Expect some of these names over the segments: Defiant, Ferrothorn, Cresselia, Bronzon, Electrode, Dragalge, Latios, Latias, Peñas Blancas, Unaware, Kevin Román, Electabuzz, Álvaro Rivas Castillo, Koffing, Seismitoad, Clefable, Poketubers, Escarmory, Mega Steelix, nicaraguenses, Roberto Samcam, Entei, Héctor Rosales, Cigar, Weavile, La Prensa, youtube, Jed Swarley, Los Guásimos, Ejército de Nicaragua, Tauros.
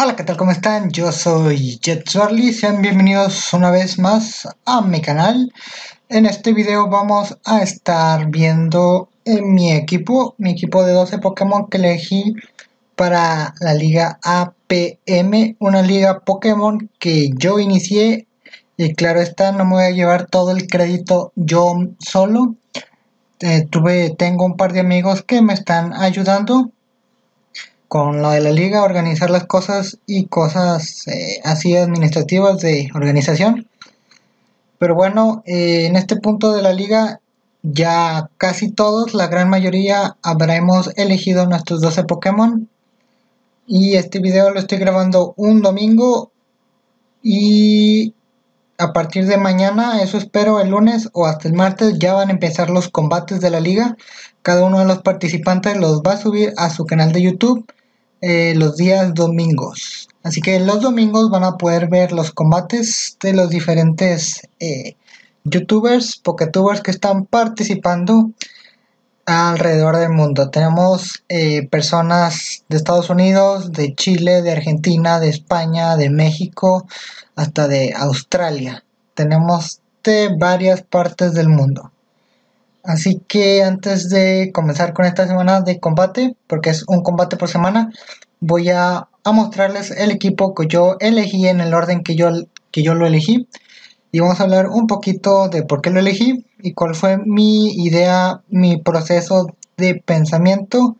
Hola, ¿qué tal? ¿Cómo están? Yo soy Jed Swarley, sean bienvenidos una vez más a mi canal. En este video vamos a estar viendo mi equipo de 12 Pokémon que elegí para la liga APM, una liga Pokémon que yo inicié y claro está, no me voy a llevar todo el crédito yo solo. Tengo un par de amigos que me están ayudando con lo de la liga, organizar las cosas y cosas así administrativas de organización. Pero bueno, en este punto de la liga ya casi todos, la gran mayoría, habremos elegido nuestros 12 Pokémon. Y este video lo estoy grabando un domingo y a partir de mañana, eso espero, el lunes o hasta el martes, ya van a empezar los combates de la liga. Cada uno de los participantes los va a subir a su canal de YouTube los días domingos. Así que los domingos van a poder ver los combates de los diferentes youtubers, poketubers que están participando alrededor del mundo. Tenemos personas de Estados Unidos, de Chile, de Argentina, de España, de México, hasta de Australia. Tenemos de varias partes del mundo. Así que antes de comenzar con esta semana de combate, porque es un combate por semana, voy a mostrarles el equipo que yo elegí en el orden que yo lo elegí. Y vamos a hablar un poquito de por qué lo elegí y cuál fue mi idea, mi proceso de pensamiento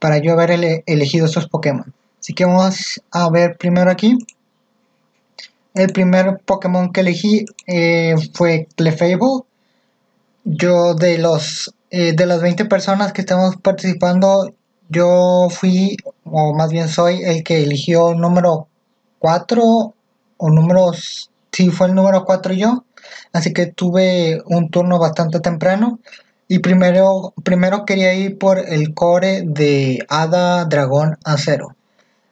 para yo haber elegido estos Pokémon. Así que vamos a ver primero aquí. El primer Pokémon que elegí fue Clefable. Yo de las 20 personas que estamos participando, yo fui, o más bien soy, el que eligió número 4 o números... Sí, fue el número 4 yo, así que tuve un turno bastante temprano. Y primero quería ir por el core de Hada, Dragón, Acero.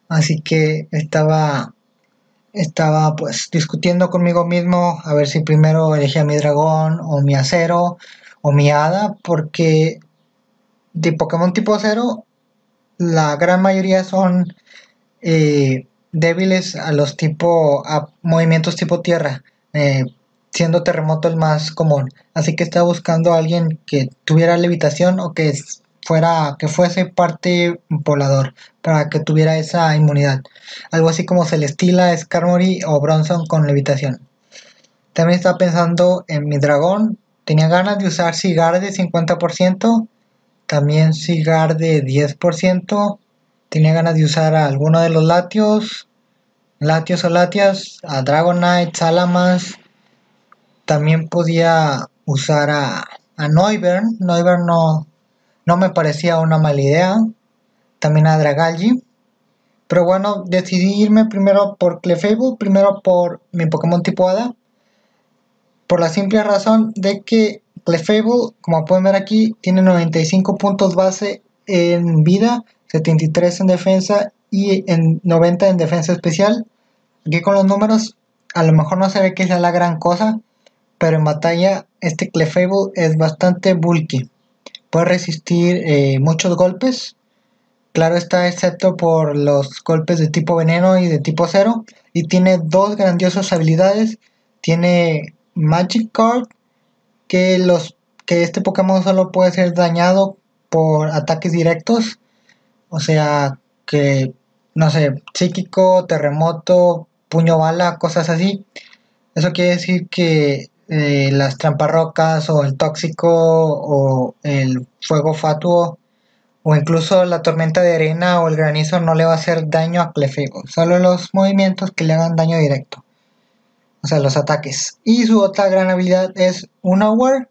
Así que estaba pues discutiendo conmigo mismo a ver si primero elegía mi Dragón o mi Acero o mi Hada. Porque de Pokémon tipo Acero, la gran mayoría son... débiles a los movimientos tipo tierra, siendo terremoto el más común. Así que estaba buscando a alguien que tuviera levitación o que fuese parte volador para que tuviera esa inmunidad, algo así como Celestila, Escarmory o Bronzon con levitación. También estaba pensando en mi dragón, tenía ganas de usar Cigar de 50%, también Cigar de 10%. Tenía ganas de usar a alguno de los Latios o Latias, a Dragonite, Salamas. También podía usar a Noivern. Noivern no me parecía una mala idea. También a Dragalge. Pero bueno, decidí irme primero por Clefable, primero por mi Pokémon tipo Hada. Por la simple razón de que Clefable, como pueden ver aquí, tiene 95 puntos base en vida, 73 en defensa y en 90 en defensa especial. Aquí con los números a lo mejor no se ve que sea la gran cosa, pero en batalla este Clefable es bastante bulky. Puede resistir muchos golpes, claro está, excepto por los golpes de tipo veneno y de tipo acero. Y tiene dos grandiosas habilidades. Tiene Magic Guard, que este Pokémon solo puede ser dañado por ataques directos. O sea, que, no sé, psíquico, terremoto, puño bala, cosas así. Eso quiere decir que las tramparrocas o el tóxico o el fuego fatuo o incluso la tormenta de arena o el granizo no le va a hacer daño a Clefable. Solo los movimientos que le hagan daño directo. O sea, los ataques. Y su otra gran habilidad es Unaware,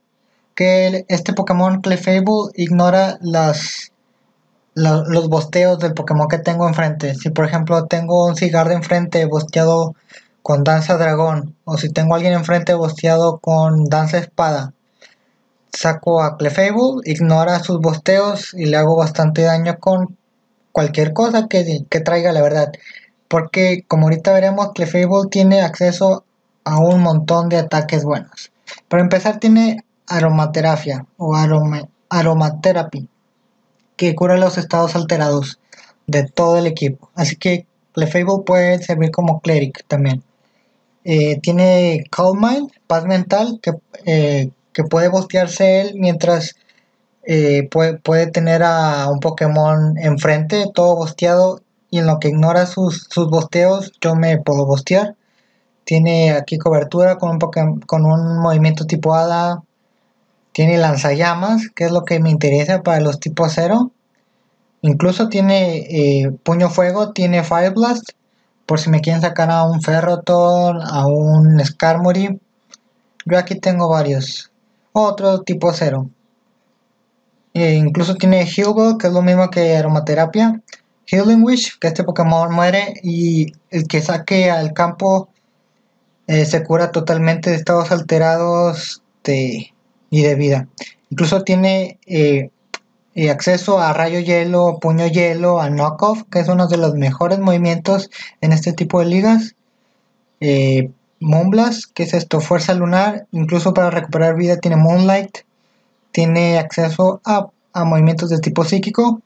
que este Pokémon Clefable ignora los bosteos del Pokémon que tengo enfrente. Si por ejemplo tengo un Cigar de enfrente bosteado con Danza Dragón, o si tengo a alguien enfrente bosteado con Danza Espada, saco a Clefable, ignora sus bosteos y le hago bastante daño con cualquier cosa que traiga, la verdad. Porque como ahorita veremos, Clefable tiene acceso a un montón de ataques buenos. Para empezar tiene aromaterapia o aromaterapia, que cura los estados alterados de todo el equipo. Así que Clefable puede servir como Cleric también. Tiene Calm Mind, Paz Mental, que puede bostearse él mientras puede tener a un Pokémon enfrente, todo bosteado, y en lo que ignora sus bosteos, yo me puedo bostear. Tiene aquí cobertura con un movimiento tipo hada. Tiene lanzallamas, que es lo que me interesa para los tipos 0. Incluso tiene puño fuego, tiene Fire Blast, por si me quieren sacar a un Ferrothorn, a un Escarmory. Yo aquí tengo varios. Otro tipo 0. Incluso tiene Heal Ball, que es lo mismo que aromaterapia. Healing Wish, que este Pokémon muere y el que saque al campo se cura totalmente de estados alterados y de vida. Incluso tiene acceso a rayo hielo, puño hielo, a knockoff, que es uno de los mejores movimientos en este tipo de ligas. Moonblast, que es esto, fuerza lunar, incluso para recuperar vida tiene Moonlight. Tiene acceso a movimientos de tipo psíquico,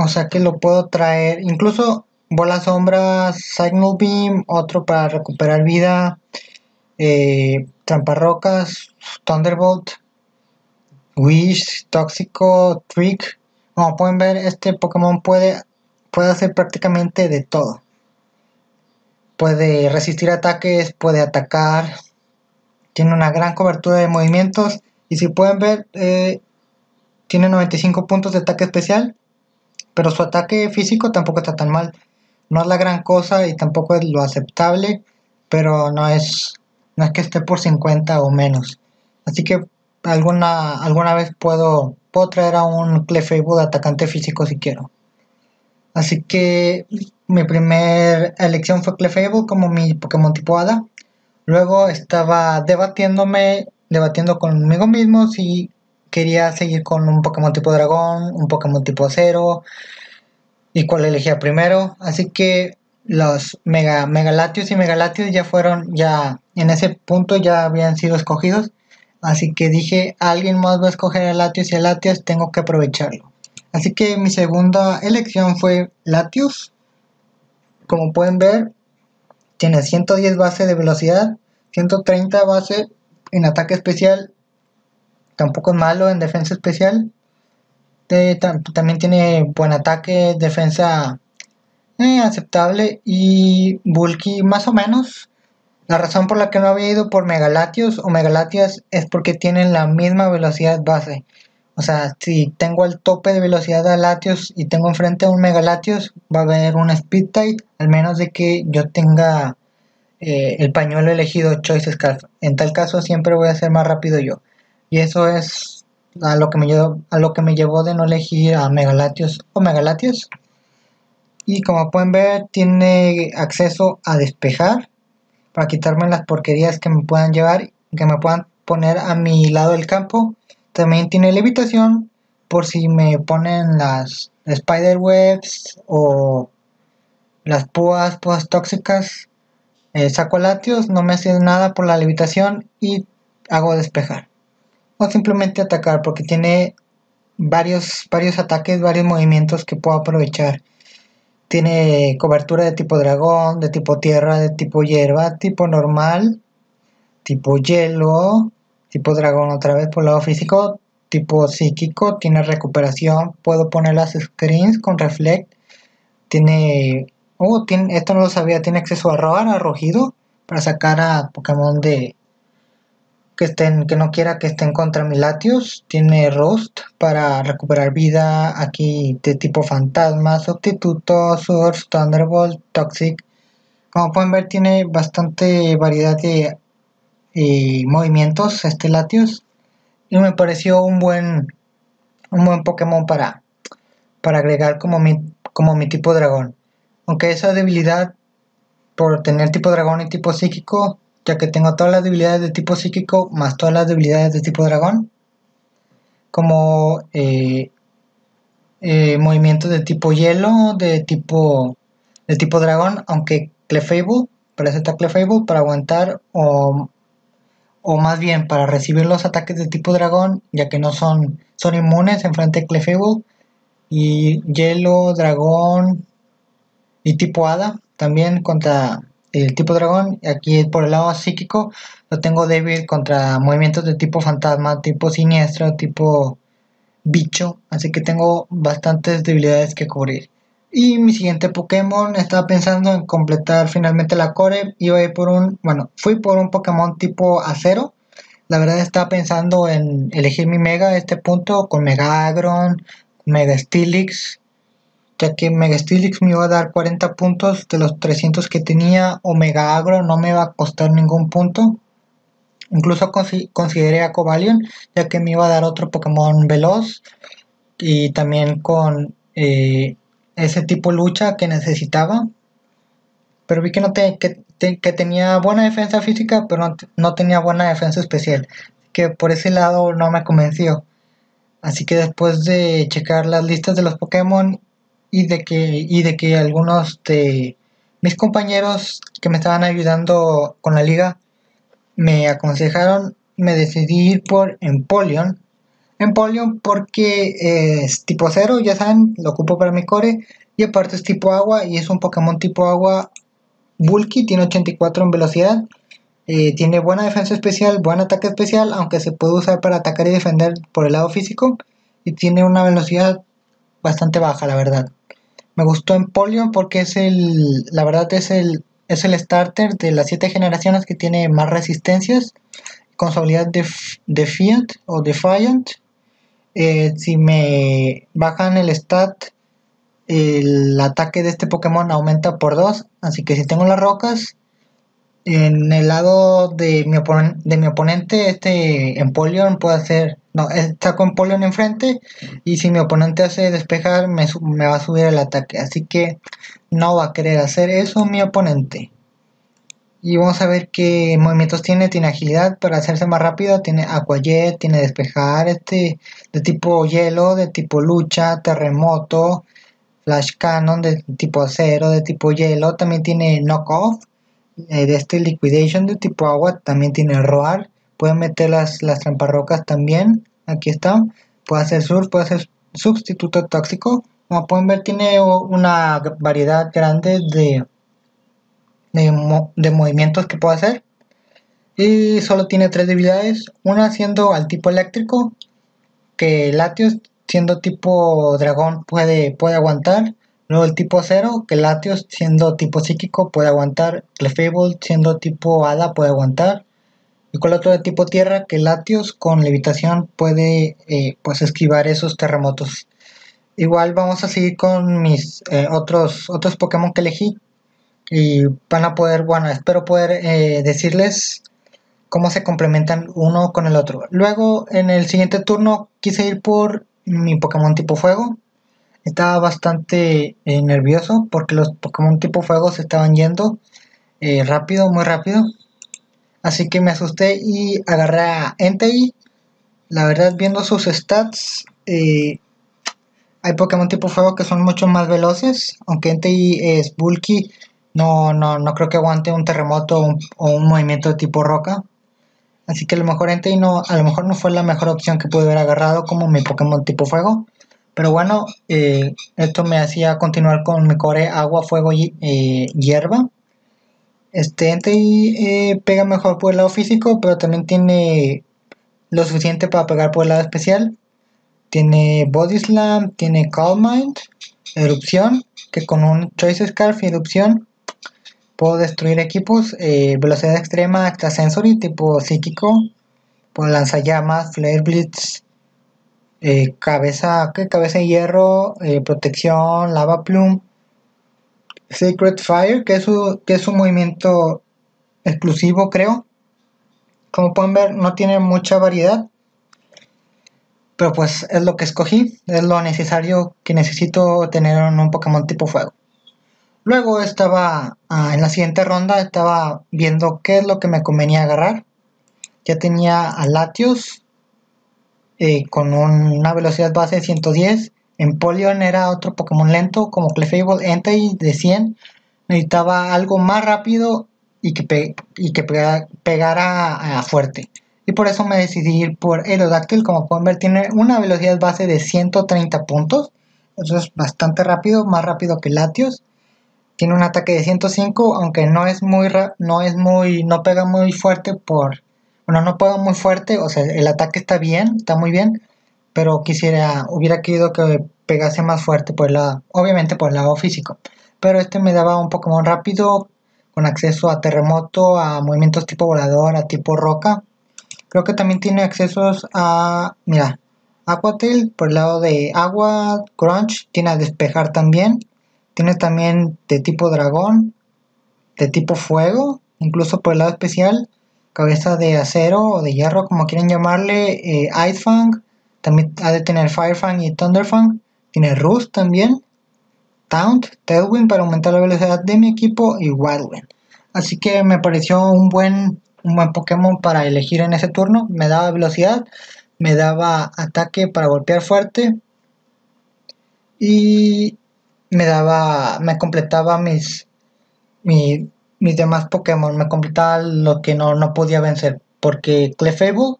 o sea que lo puedo traer, incluso bola sombra, signal beam, otro para recuperar vida, tramparrocas, thunderbolt, wish, tóxico, trick. Como pueden ver, este Pokémon puede hacer prácticamente de todo. Puede resistir ataques, puede atacar, tiene una gran cobertura de movimientos y si pueden ver, tiene 95 puntos de ataque especial, pero su ataque físico tampoco está tan mal. No es la gran cosa y tampoco es lo aceptable, pero no es que esté por 50 o menos. Así que alguna vez puedo traer a un Clefable de atacante físico si quiero. Así que mi primera elección fue Clefable como mi Pokémon tipo hada. Luego estaba debatiendo conmigo mismo si quería seguir con un Pokémon tipo dragón, un Pokémon tipo acero y cuál elegía primero. Así que los Latios y Latios ya en ese punto ya habían sido escogidos. Así que dije, alguien más va a escoger a Latios y a Latias, tengo que aprovecharlo. Así que mi segunda elección fue Latios. Como pueden ver, tiene 110 base de velocidad, 130 base en ataque especial, tampoco es malo en defensa especial. También tiene buen ataque, defensa aceptable y bulky más o menos. La razón por la que no había ido por Latios o Latias es porque tienen la misma velocidad base. O sea, si tengo el tope de velocidad a Latios y tengo enfrente a un Latios, va a haber un Speed Tide, al menos de que yo tenga el pañuelo elegido, Choice Scarf. En tal caso siempre voy a ser más rápido yo, y eso es a lo que me llevó de no elegir a Latios o Latias. Y como pueden ver, tiene acceso a despejar para quitarme las porquerías que me puedan llevar, que me puedan poner a mi lado del campo. También tiene levitación por si me ponen las spider webs o las púas tóxicas. Saco a Latios, no me hace nada por la levitación y hago despejar. O simplemente atacar, porque tiene varios ataques, varios movimientos que puedo aprovechar. Tiene cobertura de tipo dragón, de tipo tierra, de tipo hierba, tipo normal, tipo hielo, tipo dragón otra vez por lado físico, tipo psíquico, tiene recuperación, puedo poner las screens con reflect, tiene... esto no lo sabía, tiene acceso a roar, a rugido, para sacar a Pokémon que no quiera que estén contra mi Latios. Tiene Roast para recuperar vida, aquí de tipo fantasma, sustituto, Surge, Thunderbolt, Toxic. Como pueden ver, tiene bastante variedad de movimientos este Latios, y me pareció un buen Pokémon para agregar como mi tipo dragón. Aunque esa debilidad por tener tipo dragón y tipo psíquico, ya que tengo todas las debilidades de tipo psíquico más todas las debilidades de tipo dragón, como movimientos de tipo hielo, de tipo dragón, aunque Clefable, para eso está Clefable, para aguantar o más bien para recibir los ataques de tipo dragón, ya que no son inmunes enfrente de Clefable, y hielo, dragón y tipo hada, también contra el tipo dragón. Aquí por el lado psíquico lo tengo débil contra movimientos de tipo fantasma, tipo siniestro, tipo bicho, así que tengo bastantes debilidades que cubrir. Y mi siguiente Pokémon, estaba pensando en completar finalmente la core, iba a ir por un, bueno, fui por un Pokémon tipo acero. La verdad estaba pensando en elegir mi Mega a este punto con Mega Aggron, Mega Steelix, ya que Mega Steelix me iba a dar 40 puntos de los 300 que tenía, o Mega Aggron no me iba a costar ningún punto. Incluso consideré a Cobalion, ya que me iba a dar otro Pokémon veloz y también con ese tipo lucha que necesitaba, pero vi que no que tenía buena defensa física, pero no tenía buena defensa especial, que por ese lado no me convenció. Así que después de checar las listas de los Pokémon y de que algunos de mis compañeros que me estaban ayudando con la liga me aconsejaron, me decidí ir por Empoleon. Empoleon porque es tipo acero, ya saben, lo ocupo para mi core, y aparte es tipo agua y es un Pokémon tipo agua bulky, tiene 84 en velocidad, tiene buena defensa especial, buen ataque especial, aunque se puede usar para atacar y defender por el lado físico, y tiene una velocidad bastante baja, la verdad. Me gustó Empoleon porque es el starter de las 7 generaciones que tiene más resistencias, con su habilidad de Defiant o Defiant. Si me bajan el stat, el ataque de este Pokémon aumenta por 2, así que si tengo las rocas en el lado de mi oponente, este Empoleon puede hacer, no, saco Empoleon enfrente y si mi oponente hace despejar me va a subir el ataque, así que no va a querer hacer eso mi oponente. Y vamos a ver qué movimientos tiene. Tiene agilidad para hacerse más rápido, tiene Aqua Jet, tiene despejar, de tipo hielo, de tipo lucha, terremoto, Flash Cannon de tipo acero, de tipo hielo, también tiene Knock Off, de Liquidation de tipo agua, también tiene Roar, puede meter las tramparrocas también, aquí está, puede hacer Surf, puede hacer Sustituto Tóxico. Como pueden ver, tiene una variedad grande de movimientos que puedo hacer, y solo tiene 3 debilidades, una siendo al tipo eléctrico, que Latios siendo tipo dragón puede aguantar, luego el tipo acero, que Latios siendo tipo psíquico puede aguantar, Clefable siendo tipo hada puede aguantar, y con el otro de tipo tierra, que Latios con levitación puede pues esquivar esos terremotos. Igual vamos a seguir con mis otros Pokémon que elegí, y van a poder, bueno, espero poder decirles cómo se complementan uno con el otro. Luego en el siguiente turno quise ir por mi Pokémon tipo fuego. Estaba bastante nervioso porque los Pokémon tipo fuego se estaban yendo rápido, muy rápido. Así que me asusté y agarré a Entei. La verdad, viendo sus stats, hay Pokémon tipo fuego que son mucho más veloces. Aunque Entei es bulky, no creo que aguante un terremoto o un movimiento de tipo roca. Así que a lo mejor no fue la mejor opción que pude haber agarrado como mi Pokémon tipo fuego. Pero bueno, esto me hacía continuar con mi core agua, fuego y hierba. Este Entei pega mejor por el lado físico, pero también tiene lo suficiente para pegar por el lado especial. Tiene Body Slam, tiene Calm Mind, Erupción, que con un Choice Scarf y Erupción puedo destruir equipos, velocidad extrema, extrasensory, tipo psíquico, puedo lanzallamas, flare blitz, cabeza de hierro, protección, lava plume, sacred fire, que es un movimiento exclusivo, creo. Como pueden ver, no tiene mucha variedad, pero pues es lo que escogí, es lo necesario que necesito tener en un Pokémon tipo fuego. Luego estaba, en la siguiente ronda, estaba viendo qué es lo que me convenía agarrar. Ya tenía a Latios con una velocidad base de 110. Empoleon era otro Pokémon lento, como Clefable, Entei de 100. Necesitaba algo más rápido y que pegara fuerte. Y por eso me decidí ir por Aerodactyl. Como pueden ver, tiene una velocidad base de 130 puntos. Eso es bastante rápido, más rápido que Latios. Tiene un ataque de 105, aunque no pega muy fuerte por... Bueno, no pega muy fuerte, o sea, el ataque está bien, está muy bien, pero hubiera querido que pegase más fuerte por el lado, obviamente por el lado físico. Pero este me daba un Pokémon rápido, con acceso a terremoto, a movimientos tipo volador, a tipo roca. Creo que también tiene accesos a, mira, Aquatail por el lado de agua, Crunch, tiene a despejar también. Tiene también de tipo dragón, de tipo fuego, incluso por el lado especial, cabeza de acero o de hierro, como quieran llamarle, Ice Fang, también ha de tener Fire Fang y Thunder Fang, tiene Rust también, Taunt, Tailwind para aumentar la velocidad de mi equipo y Wildwind. Así que me pareció un buen Pokémon para elegir en ese turno. Me daba velocidad, me daba ataque para golpear fuerte y... me completaba mis demás Pokémon, me completaba lo que no podía vencer, porque Clefable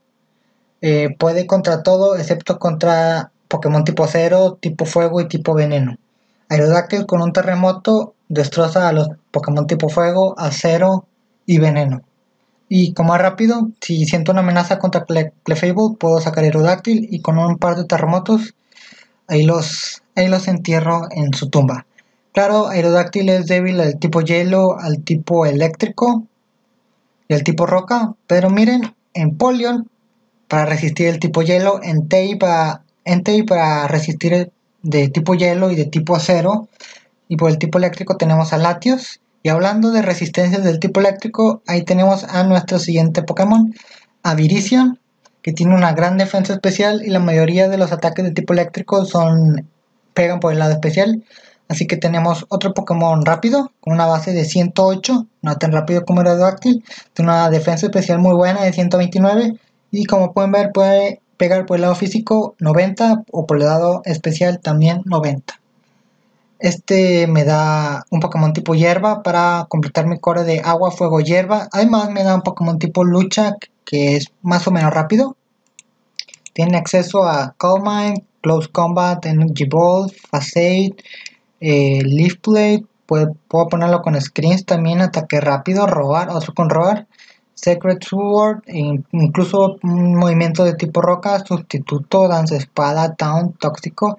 puede contra todo excepto contra Pokémon tipo acero, tipo fuego y tipo veneno. Aerodactyl con un terremoto destroza a los Pokémon tipo fuego, acero y veneno. Y como es rápido, si siento una amenaza contra Clefable, puedo sacar Aerodactyl y con un par de terremotos ahí los entierro en su tumba. Claro, Aerodactyl es débil al tipo hielo, al tipo eléctrico y al tipo roca. Pero miren, Empoleon para resistir el tipo hielo, Entei para resistir de tipo hielo y de tipo acero. Y por el tipo eléctrico tenemos a Latios. Y hablando de resistencias del tipo eléctrico, ahí tenemos a nuestro siguiente Pokémon, a Virizion, que tiene una gran defensa especial y la mayoría de los ataques de tipo eléctrico pegan por el lado especial. Así que tenemos otro Pokémon rápido, con una base de 108, no tan rápido como Aerodactyl, tiene una defensa especial muy buena de 129 y como pueden ver puede pegar por el lado físico 90 o por el lado especial también 90. Este me da un Pokémon tipo hierba para completar mi core de agua, fuego, hierba. Además me da un Pokémon tipo lucha que es más o menos rápido. Tiene acceso a Calm Mind, Close Combat, Energy Ball, Facade, Leaf Blade. Puedo ponerlo con Screens también, ataque rápido, robar, otro con robar, Secret Sword, e incluso un movimiento de tipo roca, sustituto, danza espada, taunt, tóxico.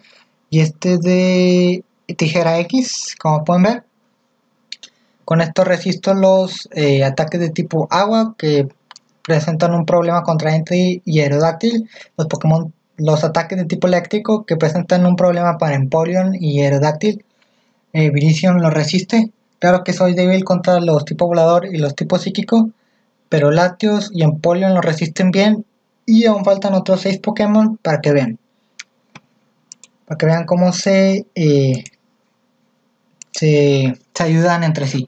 Y este de tijera X, como pueden ver. Con esto resisto los ataques de tipo agua que presentan un problema contra Entei y Aerodactyl, los ataques de tipo eléctrico que presentan un problema para Empoleon y Aerodactyl. Virizion lo resiste. Claro que soy débil contra los tipos volador y los tipos psíquico, pero Latios y Empoleon lo resisten bien y aún faltan otros 6 Pokémon para que vean. Cómo se ayudan entre sí.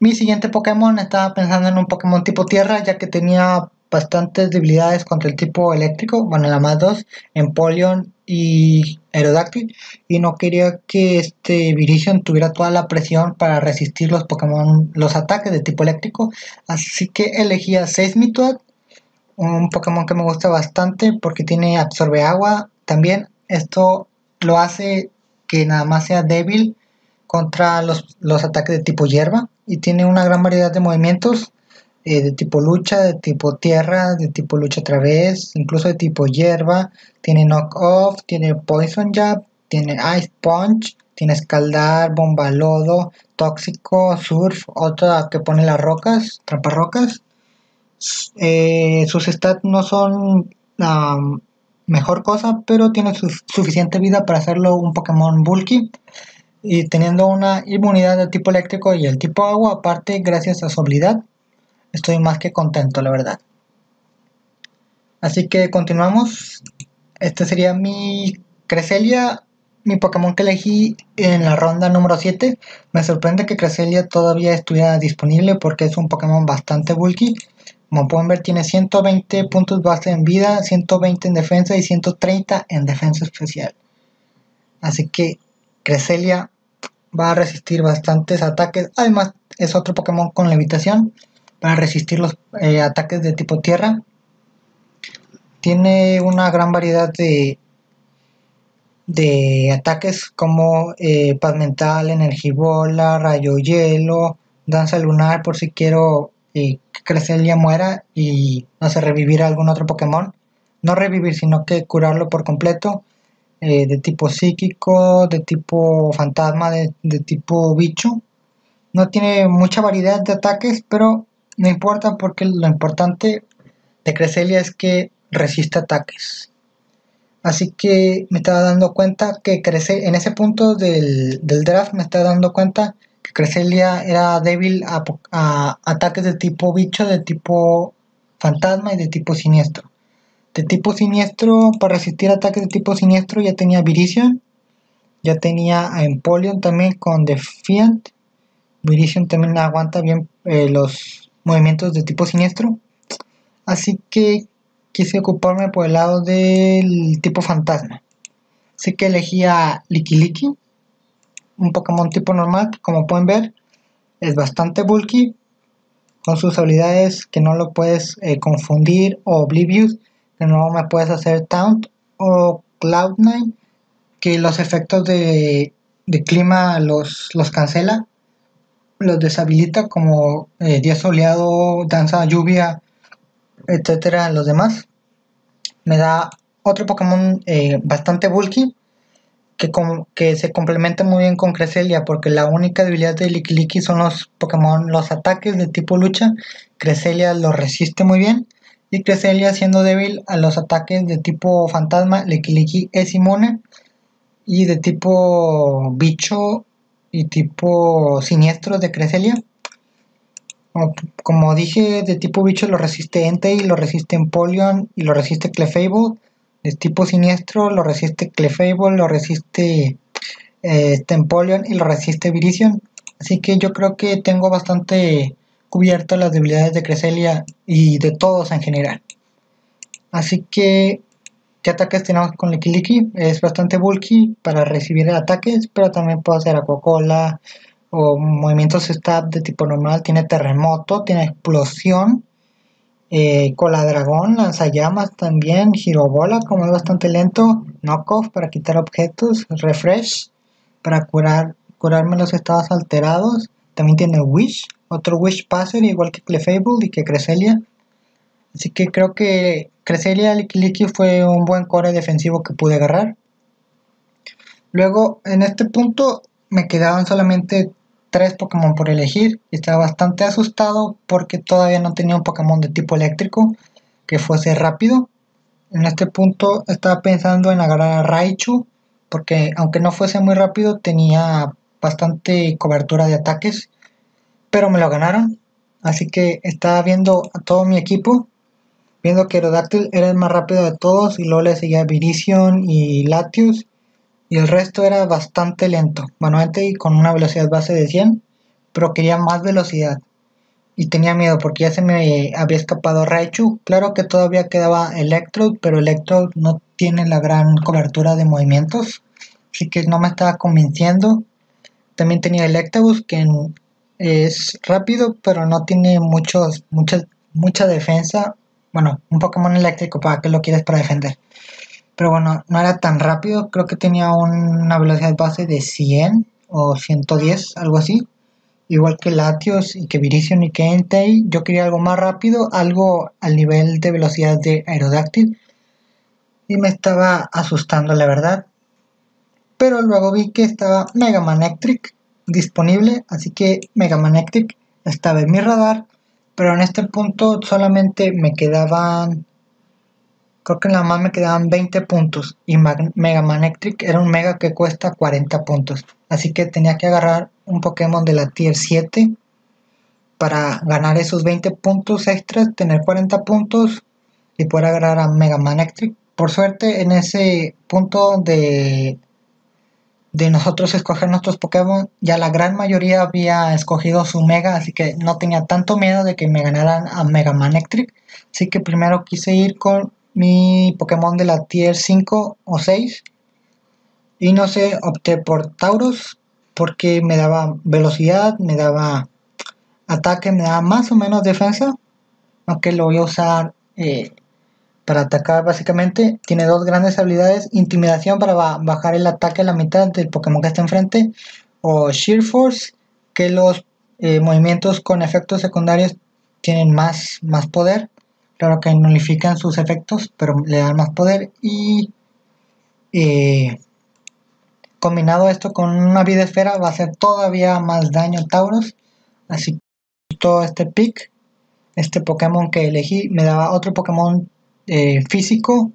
Mi siguiente Pokémon, estaba pensando en un Pokémon tipo tierra, ya que tenía bastantes debilidades contra el tipo eléctrico, bueno, la más 2, Empoleon y Aerodactyl, y no quería que este Virizion tuviera toda la presión para resistir los ataques de tipo eléctrico, así que elegí a Seismitoad, un Pokémon que me gusta bastante porque tiene absorbe agua, también esto lo hace que nada más sea débil contra los ataques de tipo hierba y tiene una gran variedad de movimientos de tipo lucha, de tipo tierra, de tipo lucha otra vez, incluso de tipo hierba, tiene knock off, tiene poison jab, tiene ice punch, tiene escaldar, bomba lodo, tóxico, surf, otra que pone las rocas, traparrocas. Sus stats no son la mejor cosa, pero tiene suficiente vida para hacerlo un Pokémon bulky. Y teniendo una inmunidad del tipo eléctrico y el tipo agua, aparte, gracias a su habilidad, estoy más que contento, la verdad. Así que continuamos. Este sería mi Cresselia, mi Pokémon que elegí en la ronda número 7. Me sorprende que Cresselia todavía estuviera disponible porque es un Pokémon bastante bulky. Como pueden ver, tiene 120 puntos base en vida, 120 en defensa y 130 en defensa especial. Así que Cresselia va a resistir bastantes ataques. Además es otro Pokémon con levitación para resistir los ataques de tipo tierra. Tiene una gran variedad de de ataques como Paz Mental, Energibola, Rayo Hielo, Danza Lunar por si quiero que Cresselia muera y no sé, revivir a algún otro Pokémon. No revivir, sino que curarlo por completo, de tipo psíquico, de tipo fantasma, de tipo bicho. No tiene mucha variedad de ataques, pero no importa porque lo importante de Cresselia es que resiste ataques. Así que me estaba dando cuenta que Cresselia, en ese punto del draft me estaba dando cuenta que Cresselia era débil a ataques de tipo bicho, de tipo fantasma y de tipo siniestro. De tipo siniestro, para resistir ataques de tipo siniestro ya tenía Virizion, ya tenía a Empoleon también con Defiant. Virizion también aguanta bien los movimientos de tipo siniestro, así que quise ocuparme por el lado del tipo fantasma. Así que elegí a Lickilicky, un Pokémon tipo normal que, como pueden ver, es bastante bulky, con sus habilidades que no lo puedes confundir o Oblivious, que no me puedes hacer Taunt o Cloud9, que los efectos de clima los cancela, los deshabilita, como Día Soleado, Danza Lluvia, etcétera. Los demás me da otro Pokémon bastante bulky que se complementa muy bien con Cresselia, porque la única debilidad de Lickilicky son los Pokémon, los ataques de tipo lucha. Cresselia los resiste muy bien, y Cresselia, siendo débil a los ataques de tipo fantasma, Lickilicky es inmune, y de tipo bicho y tipo siniestro de Cresselia, como dije, de tipo bicho lo resiste Entei, lo resiste Empoleon y lo resiste Clefable. De tipo siniestro lo resiste Clefable, lo resiste Empoleon y lo resiste Virizion. Así que yo creo que tengo bastante cubiertas las debilidades de Cresselia y de todos en general. Así que, ¿qué ataques tenemos con Lickilicky? Es bastante bulky para recibir ataques, pero también puedo hacer Aquacola o movimientos stab de tipo normal. Tiene terremoto, tiene explosión, cola dragón, lanzallamas también, girobola, como es bastante lento, knockoff para quitar objetos, refresh para curarme los estados alterados. También tiene wish, otro wish passer igual que Clefable y que Cresselia. Así que creo que Cresselia Lickilicky fue un buen core defensivo que pude agarrar. Luego, en este punto me quedaban solamente 3 Pokémon por elegir, y estaba bastante asustado porque todavía no tenía un Pokémon de tipo eléctrico que fuese rápido. En este punto estaba pensando en agarrar a Raichu, porque aunque no fuese muy rápido tenía bastante cobertura de ataques, pero me lo ganaron. Así que estaba viendo a todo mi equipo, viendo que Aerodactyl era el más rápido de todos, y luego le seguía Virizion y Latios, y el resto era bastante lento. Bueno, Entei con una velocidad base de 100, pero quería más velocidad, y tenía miedo porque ya se me había escapado Raichu. Claro que todavía quedaba Electrode, pero Electrode no tiene la gran cobertura de movimientos, así que no me estaba convenciendo. También tenía Electabuzz, que es rápido, pero no tiene mucha defensa. Bueno, un Pokémon eléctrico, ¿para qué lo quieres para defender? Pero bueno, no era tan rápido, creo que tenía una velocidad base de 100 o 110, algo así. Igual que Latios y que Virizion y que Entei, yo quería algo más rápido, algo al nivel de velocidad de Aerodactyl. Y me estaba asustando, la verdad. Pero luego vi que estaba Mega Manectric disponible, así que Mega Manectric estaba en mi radar. Pero en este punto solamente me quedaban, creo que nada más me quedaban 20 puntos, y Mega Manectric era un Mega que cuesta 40 puntos. Así que tenía que agarrar un Pokémon de la Tier 7 para ganar esos 20 puntos extras, tener 40 puntos y poder agarrar a Mega Manectric. Por suerte, en ese punto de nosotros escoger nuestros Pokémon, ya la gran mayoría había escogido su Mega, así que no tenía tanto miedo de que me ganaran a Mega Manectric. Así que primero quise ir con mi Pokémon de la Tier 5 o 6. Y no sé, opté por Tauros, porque me daba velocidad, me daba ataque, me daba más o menos defensa. Aunque lo voy a usar para atacar básicamente. Tiene dos grandes habilidades: Intimidación para bajar el ataque a la mitad del Pokémon que está enfrente, o Sheer Force, que los movimientos con efectos secundarios tienen más poder. Claro que nulifican sus efectos, pero le dan más poder. Y combinado esto con una vida esfera, va a hacer todavía más daño a Tauros. Así que todo este pick, este Pokémon que elegí, me daba otro Pokémon físico,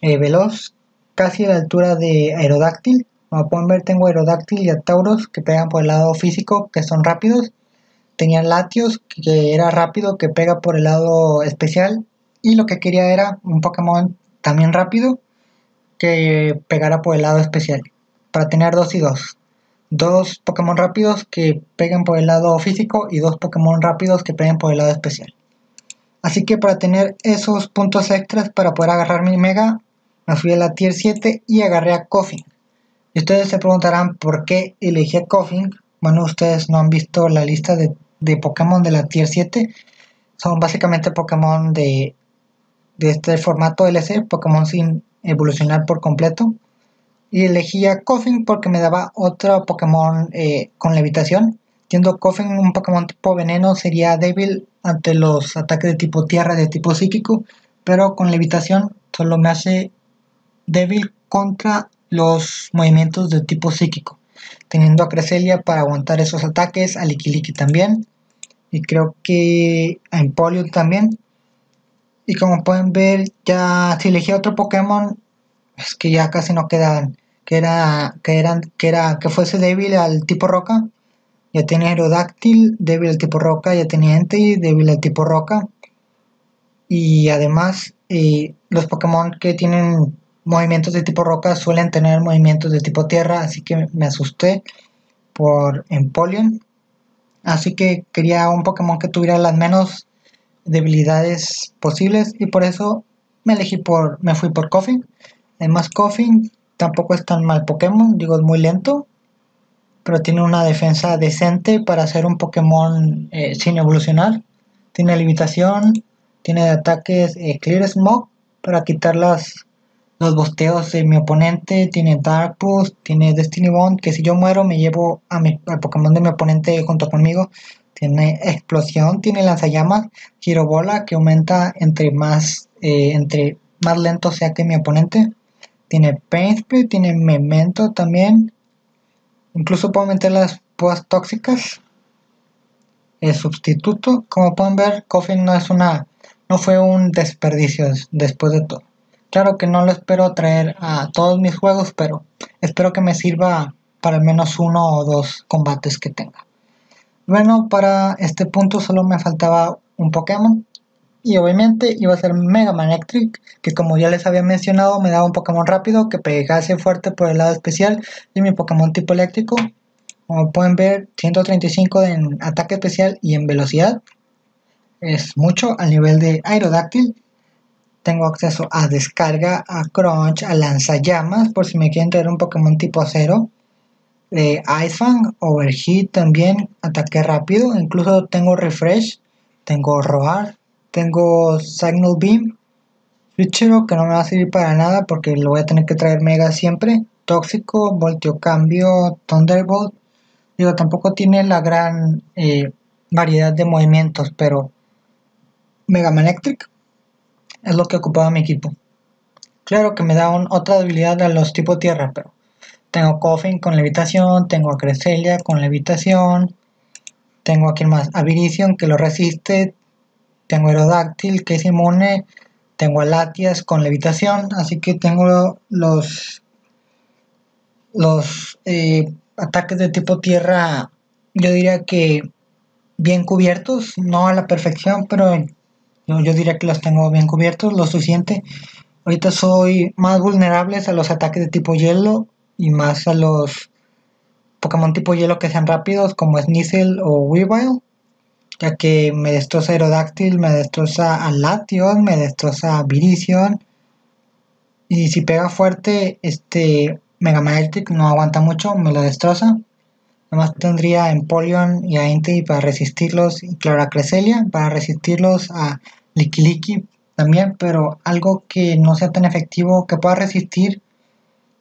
veloz, casi a la altura de Aerodactyl. Como pueden ver, tengo Aerodactyl y a Tauros que pegan por el lado físico, que son rápidos. Tenía Latios, que era rápido, que pega por el lado especial. Y lo que quería era un Pokémon también rápido, que pegara por el lado especial. Para tener 2 y 2. 2 Pokémon rápidos que peguen por el lado físico y 2 Pokémon rápidos que peguen por el lado especial. Así que para tener esos puntos extras para poder agarrar mi Mega, me fui a la Tier 7 y agarré a Koffing. Y ustedes se preguntarán por qué elegí a Koffing. Bueno, ustedes no han visto la lista de Pokémon de la Tier 7. Son básicamente Pokémon de este formato LC, Pokémon sin evolucionar por completo. Y elegí a Koffing porque me daba otro Pokémon con levitación. Siendo Koffing un Pokémon tipo veneno, sería débil ante los ataques de tipo tierra, de tipo psíquico. Pero con levitación solo me hace débil contra los movimientos de tipo psíquico. Teniendo a Cresselia para aguantar esos ataques, a Lickilicky también. Y creo que a Empoleon también. Y como pueden ver, ya si elegí otro Pokémon, es que ya casi no quedaban. Que fuese débil al tipo roca. Ya tenía Aerodactyl, débil al tipo roca. Ya tenía Entei, débil al tipo roca. Y además, los Pokémon que tienen movimientos de tipo roca suelen tener movimientos de tipo tierra. Así que me asusté por Empoleon. Así que quería un Pokémon que tuviera las menos debilidades posibles. Y por eso me fui por Koffing. Además, Koffing tampoco es tan mal Pokémon, digo, es muy lento, pero tiene una defensa decente para ser un Pokémon sin evolucionar. Tiene limitación, tiene ataques Clear Smoke para quitar los bosteos de mi oponente, tiene Dark Boost, tiene Destiny Bond, que si yo muero me llevo al Pokémon de mi oponente junto conmigo. Tiene Explosión, tiene Lanzallamas, Girobola, que aumenta entre más lento sea que mi oponente. Tiene Pain Spray, tiene Memento también. Incluso puedo meter las púas tóxicas. El sustituto. Como pueden ver, Koffing no fue un desperdicio después de todo. Claro que no lo espero traer a todos mis juegos, pero espero que me sirva para al menos 1 o 2 combates que tenga. Bueno, para este punto solo me faltaba un Pokémon. Y obviamente iba a ser Mega Manectric, que como ya les había mencionado, me daba un Pokémon rápido que pegase fuerte por el lado especial. Y mi Pokémon tipo eléctrico, como pueden ver, 135 en ataque especial y en velocidad. Es mucho al nivel de Aerodactyl. Tengo acceso a Descarga, a Crunch, a Lanzallamas, por si me quieren traer un Pokémon tipo acero. Ice Fang, Overheat también, ataque rápido. Incluso tengo Refresh, tengo Roar. Tengo Signal Beam, Switchero, que no me va a servir para nada porque lo voy a tener que traer Mega siempre. Tóxico, Volteo Cambio, Thunderbolt. Digo, tampoco tiene la gran variedad de movimientos, pero Mega Manectric es lo que ocupaba mi equipo. Claro que me da otra debilidad a los tipo tierra, pero tengo Koffing con levitación, tengo a Cresselia con levitación, tengo aquí más a Virizion que lo resiste. Tengo Aerodactyl, que es inmune. Tengo a Latias con levitación. Así que tengo los ataques de tipo tierra, yo diría que bien cubiertos. No a la perfección, pero yo diría que los tengo bien cubiertos, lo suficiente. Ahorita soy más vulnerable a los ataques de tipo hielo y más a los Pokémon tipo hielo que sean rápidos, como Sneasel o Weavile, ya que me destroza Aerodactyl, me destroza a Latios, me destroza a Virizion. Y si pega fuerte, este Mega Manectric no aguanta mucho, me lo destroza. Además tendría a Empoleon y a Entei para resistirlos, y claro a Cresselia para resistirlos, a Lickilicky también, pero algo que no sea tan efectivo, que pueda resistir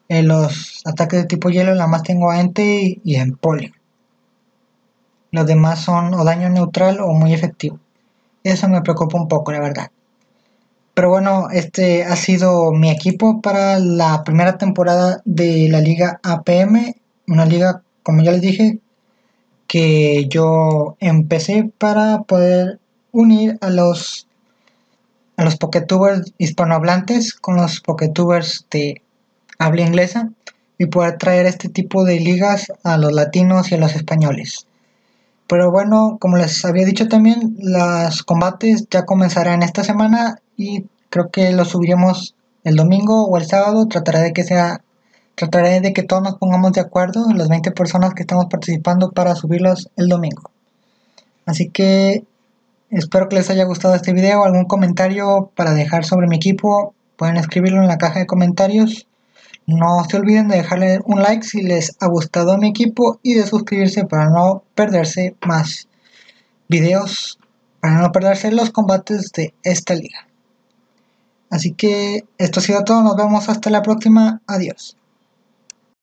los ataques de tipo hielo. Nada más tengo a Entei y a Empoleon. Los demás son o daño neutral o muy efectivo. Eso me preocupa un poco, la verdad. Pero bueno, este ha sido mi equipo para la primera temporada de la liga APM. Una liga, como ya les dije, que yo empecé para poder unir a los Poketubers hispanohablantes con los Poketubers de habla inglesa y poder traer este tipo de ligas a los latinos y a los españoles. Pero bueno, como les había dicho también, los combates ya comenzarán esta semana y creo que los subiremos el domingo o el sábado. Trataré de que todos nos pongamos de acuerdo, las 20 personas que estamos participando, para subirlos el domingo. Así que espero que les haya gustado este video. Algún comentario para dejar sobre mi equipo, pueden escribirlo en la caja de comentarios. No se olviden de dejarle un like si les ha gustado mi equipo y de suscribirse para no perderse más videos, para no perderse los combates de esta liga. Así que esto ha sido todo, nos vemos hasta la próxima, adiós.